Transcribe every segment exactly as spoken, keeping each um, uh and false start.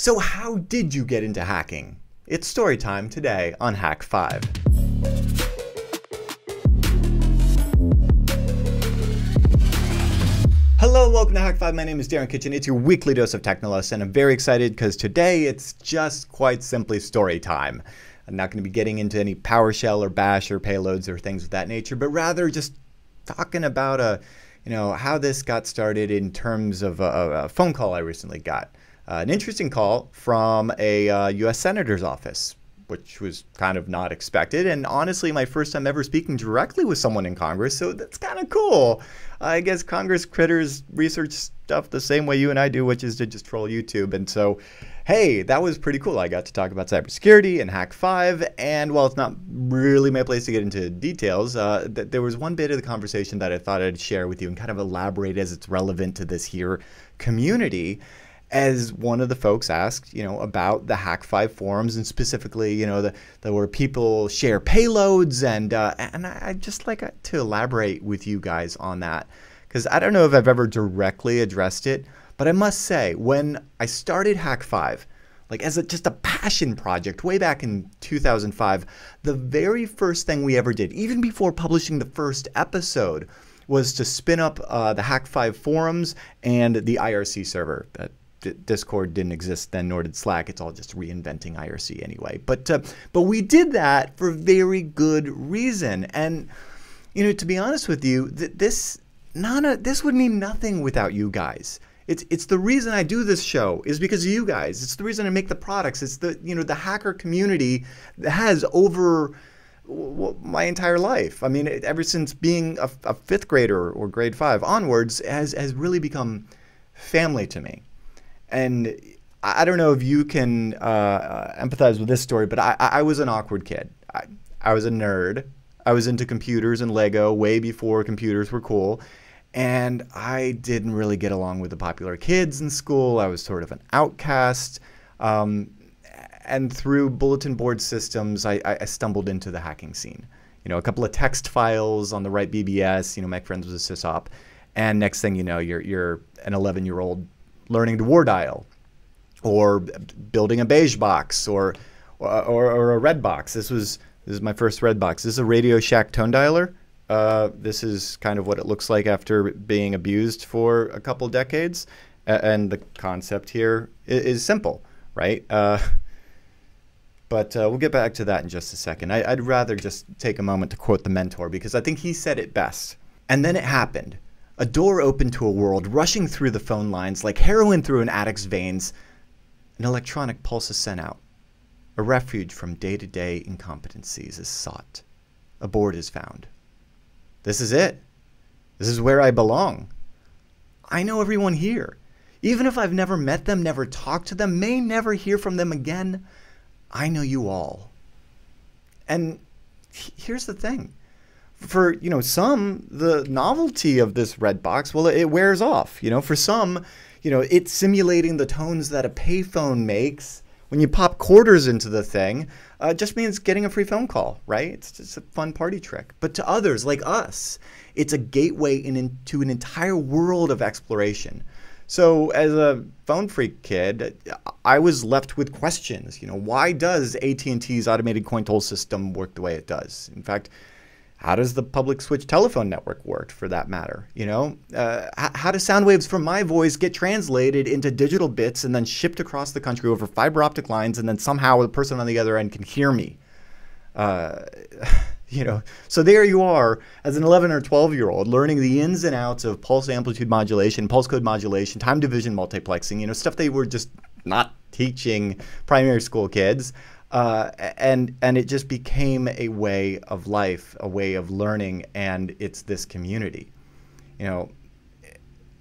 So how did you get into hacking? It's story time today on Hak five. Hello, welcome to Hak five. My name is Darren Kitchen. It's your weekly dose of Technolus, and I'm very excited because today it's just quite simply story time. I'm not going to be getting into any PowerShell or Bash or payloads or things of that nature, but rather just talking about a, you know, how this got started in terms of a, a phone call I recently got. Uh, an interesting call from a uh, U S senator's office, which was kind of not expected, and honestly my first time ever speaking directly with someone in Congress, so that's kind of cool. I guess Congress critters research stuff the same way you and I do, which is to just troll YouTube, and so hey, that was pretty cool. I got to talk about cybersecurity and Hak five, and while it's not really my place to get into details, uh, th there was one bit of the conversation that I thought I'd share with you and kind of elaborate as it's relevant to this here community. As one of the folks asked, you know, about the Hak five forums, and specifically, you know, the, the where people share payloads, and uh, and I'd just like to elaborate with you guys on that, because I don't know if I've ever directly addressed it, but I must say, when I started Hak five, like as a, just a passion project way back in two thousand five, the very first thing we ever did, even before publishing the first episode, was to spin up uh, the Hak five forums and the I R C server. That Discord didn't exist then, nor did Slack. It's all just reinventing I R C anyway. But uh, but we did that for very good reason. And you know, to be honest with you, th this not a, this would mean nothing without you guys. It's it's the reason I do this show is because of you guys. It's the reason I make the products. It's the you know the hacker community that has over my entire life. I mean, ever since being a, a fifth grader or grade five onwards, has has really become family to me. And I don't know if you can uh, empathize with this story, but I, I was an awkward kid. I, I was a nerd. I was into computers and Lego way before computers were cool. And I didn't really get along with the popular kids in school. I was sort of an outcast. Um, and through bulletin board systems, I, I stumbled into the hacking scene. You know, a couple of text files on the right B B S. You know, my friends was a sysop. And next thing you know, you're, you're an eleven-year-old learning to war dial, or building a beige box, or or, or or a red box. This was this is my first red box. This is a Radio Shack tone dialer. Uh, this is kind of what it looks like after being abused for a couple decades. Uh, and the concept here is, is simple, right? Uh, but uh, we'll get back to that in just a second. I, I'd rather just take a moment to quote the mentor, because I think he said it best. And then it happened. A door opened to a world rushing through the phone lines like heroin through an addict's veins. An electronic pulse is sent out. A refuge from day-to-day incompetencies is sought. A board is found. This is it. This is where I belong. I know everyone here. Even if I've never met them, never talked to them, may never hear from them again, I know you all. And here's the thing. For, you know, some, the novelty of this red box, well, it wears off. You know, for some, you know, it's simulating the tones that a payphone makes when you pop quarters into the thing. Uh, just means getting a free phone call, right? It's just a fun party trick. But to others, like us, it's a gateway in, into an entire world of exploration. So as a phone freak kid, I was left with questions. You know, why does A T and T's automated coin toll system work the way it does? In fact, how does the public switch telephone network work, for that matter? You know, uh, how do sound waves from my voice get translated into digital bits and then shipped across the country over fiber optic lines, and then somehow the person on the other end can hear me? Uh, you know, so there you are as an eleven or twelve year old learning the ins and outs of pulse amplitude modulation, pulse code modulation, time division multiplexing, you know, stuff they were just not teaching primary school kids. Uh, and and it just became a way of life, a way of learning, and it's this community. You know,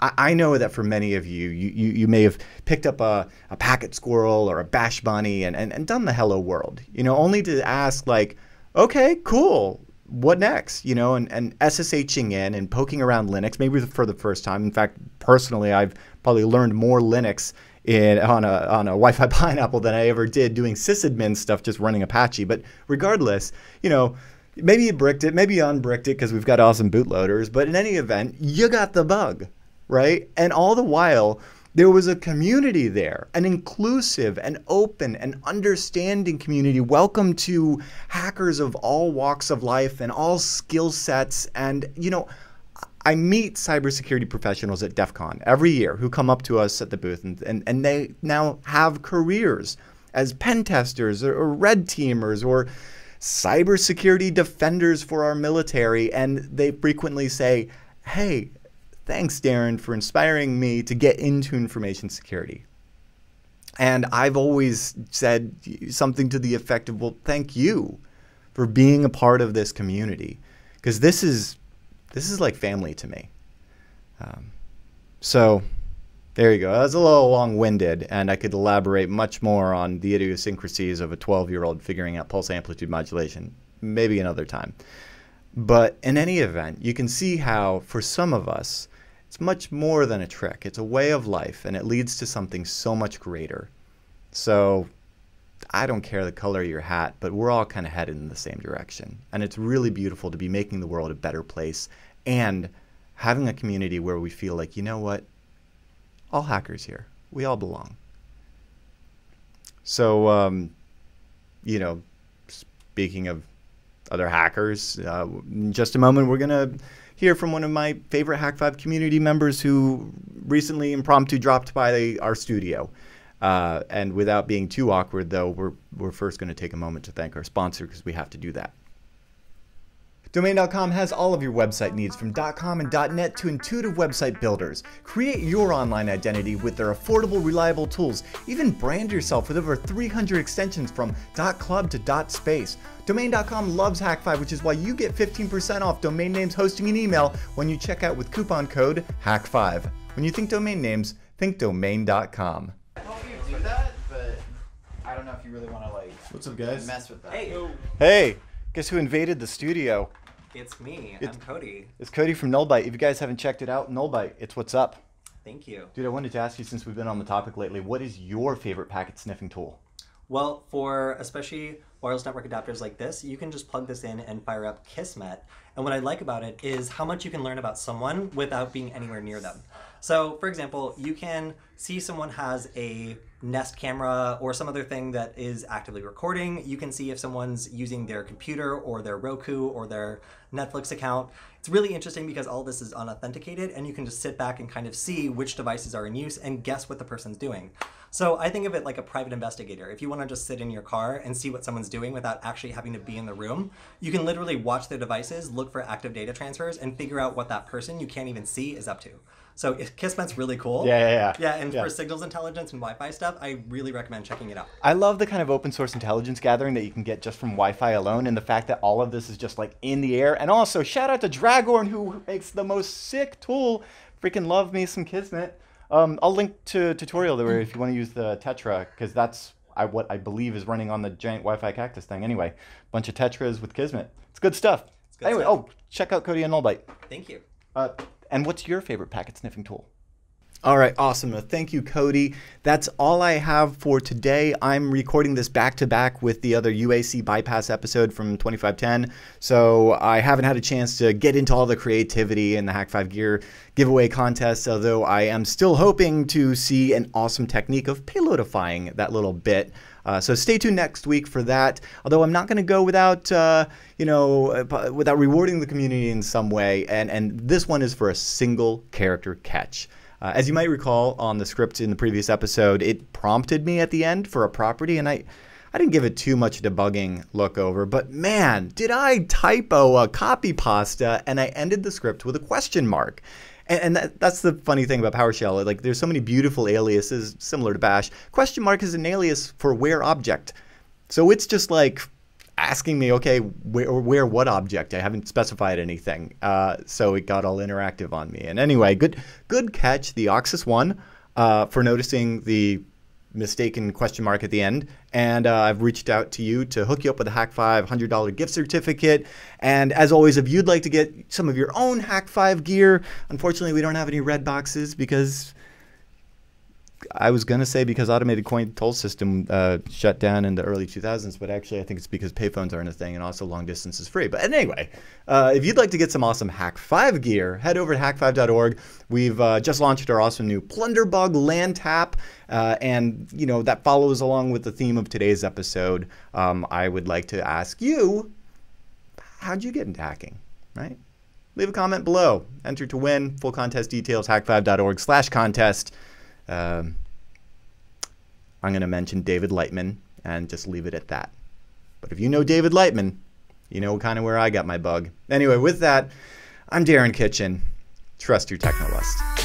I, I know that for many of you, you, you, you may have picked up a, a packet squirrel or a bash bunny and, and, and done the hello world, you know, only to ask like, okay, cool, what next? You know, and, and S S H ing in and poking around Linux, maybe for the first time. In fact, personally, I've probably learned more Linux In, on, a, on a Wi-Fi pineapple than I ever did doing sysadmin stuff, just running Apache. But regardless, you know, maybe you bricked it, maybe you unbricked it, because we've got awesome bootloaders. But in any event, you got the bug, right? And all the while, There was a community there, an inclusive and open and understanding community. Welcome to hackers of all walks of life and all skill sets. And, you know, I meet cybersecurity professionals at DEF CON every year who come up to us at the booth, and, and, and they now have careers as pen testers or, or red teamers or cybersecurity defenders for our military. And they frequently say, hey, thanks, Darren, for inspiring me to get into information security. And I've always said something to the effect of, well, thank you for being a part of this community, because this is, this is like family to me. Um, so there you go. That was a little long-winded, and I could elaborate much more on the idiosyncrasies of a twelve-year-old figuring out pulse amplitude modulation, maybe another time. But in any event, you can see how, for some of us, it's much more than a trick. It's a way of life, and it leads to something so much greater. So I don't care the color of your hat, but we're all kind of headed in the same direction. And it's really beautiful to be making the world a better place and having a community where we feel like, you know what, all hackers here, we all belong. So, um, you know, speaking of other hackers, uh, in just a moment we're going to hear from one of my favorite Hack five community members who recently impromptu dropped by the, our studio. Uh, and without being too awkward, though, we're, we're first going to take a moment to thank our sponsor, because we have to do that. domain dot com has all of your website needs, from .com and .net to intuitive website builders. Create your online identity with their affordable, reliable tools. Even brand yourself with over three hundred extensions from .club to .space. domain dot com loves Hack five, which is why you get fifteen percent off domain names, hosting, and email when you check out with coupon code Hack five. When you think domain names, think domain dot com. I hope you do that, but I don't know if you really want to, like, what's up, guys? Mess with that. Hey! Hey! Guess who invaded the studio? It's me. It's, I'm Cody. It's Cody from Null Byte. If you guys haven't checked it out, Null Byte, it's what's up. Thank you. Dude, I wanted to ask you, since we've been on the topic lately, what is your favorite packet sniffing tool? Well, for especially wireless network adapters like this, you can just plug this in and fire up Kismet. And what I like about it is how much you can learn about someone without being anywhere near them. So, for example, you can see someone has a Nest camera or some other thing that is actively recording. You can see if someone's using their computer or their Roku or their Netflix account. It's really interesting because all this is unauthenticated, and you can just sit back and kind of see which devices are in use and guess what the person's doing. So I think of it like a private investigator. If you want to just sit in your car and see what someone's doing without actually having to be in the room, you can literally watch their devices, look for active data transfers, and figure out what that person you can't even see is up to. So Kismet's really cool. Yeah, yeah, yeah. Yeah, and yeah. For signals intelligence and Wi-Fi stuff, I really recommend checking it out. I love the kind of open source intelligence gathering that you can get just from Wi-Fi alone, and the fact that all of this is just like in the air. And also, shout out to Dragorn, who makes the most sick tool. Freaking love me some Kismet. Um, I'll link to a tutorial there if you want to use the Tetra, because that's I, what I believe is running on the giant Wi-Fi cactus thing. Anyway, bunch of Tetras with Kismet. It's good stuff. It's good anyway, stuff. Oh, check out Cody and Null Byte. Thank you. Uh, And what's your favorite packet sniffing tool? All right, awesome. Thank you, Cody. That's all I have for today. I'm recording this back-to-back with the other U A C Bypass episode from twenty-five ten, so I haven't had a chance to get into all the creativity in the Hack five Gear giveaway contest, although I am still hoping to see an awesome technique of payloadifying that little bit. Uh, so stay tuned next week for that. Although I'm not going to go without, uh, you know, without rewarding the community in some way. And, and this one is for a single character catch. Uh, as you might recall on the script in the previous episode, it prompted me at the end for a property. And I, I didn't give it too much debugging look over. But man, did I typo a copy pasta, and I ended the script with a question mark. And that, that's the funny thing about PowerShell. Like, there's so many beautiful aliases similar to Bash. Question mark is an alias for where object. So it's just like asking me, okay, where, where what object? I haven't specified anything. Uh, so it got all interactive on me. And anyway, good good catch, the Oxus one, uh, for noticing the mistaken question mark at the end. And uh, I've reached out to you to hook you up with a Hack five one hundred dollar gift certificate. And as always, if you'd like to get some of your own Hack five gear, unfortunately we don't have any red boxes because I was going to say because automated coin toll system uh, shut down in the early two thousands, but actually I think it's because payphones aren't a thing and also long distance is free. But anyway, uh, if you'd like to get some awesome Hak five gear, head over to hak five dot org. We've uh, just launched our awesome new Plunderbug Land Tap, uh, and you know that follows along with the theme of today's episode. Um, I would like to ask you, how'd you get into hacking, right? Leave a comment below. Enter to win. Full contest details, hak five dot org slash contest. Um, I'm going to mention David Lightman and just leave it at that. But if you know David Lightman, you know kind of where I got my bug. Anyway, with that, I'm Darren Kitchen. Trust your Technolus.